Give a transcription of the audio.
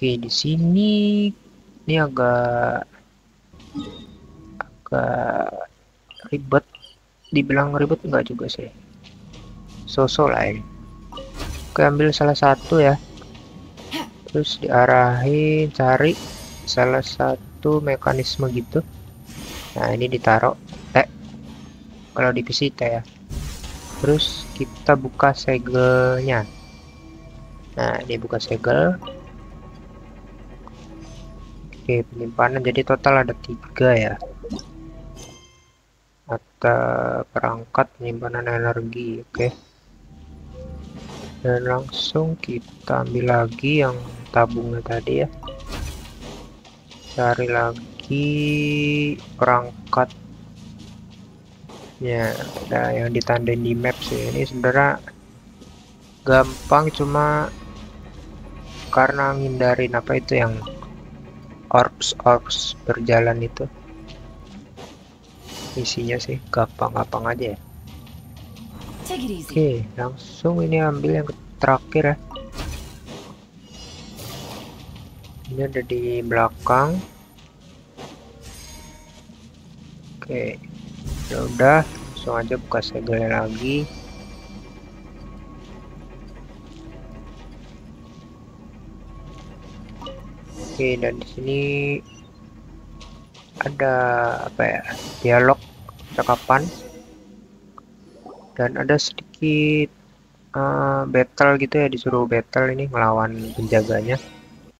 Oke, di sini ini agak ribet. Dibilang ribet enggak juga sih. Sosok lain. Oke, ambil salah satu ya. Terus diarahin cari salah satu mekanisme gitu. Nah, ini ditaruh T. Kalau di PC T ya. Terus kita buka segelnya. Nah, ini buka segel. Oke, penyimpanan jadi total ada 3 ya. Atau perangkat penyimpanan energi, oke. Dan langsung kita ambil lagi yang tabungnya tadi ya. Cari lagi perangkat. Ya, ada yang ditandain di map sih. Ini sebenarnya gampang, cuma karena ngindarin apa itu yang orbs berjalan itu. Isinya sih gampang-gampang aja ya. Oke, langsung ini ambil yang terakhir ya. Ini ada di belakang. Oke. Ya udah, langsung aja buka segelnya lagi. Oke, dan di sini ada apa ya? Dialog percakapan. Dan ada sedikit battle gitu ya, disuruh battle ini melawan penjaganya.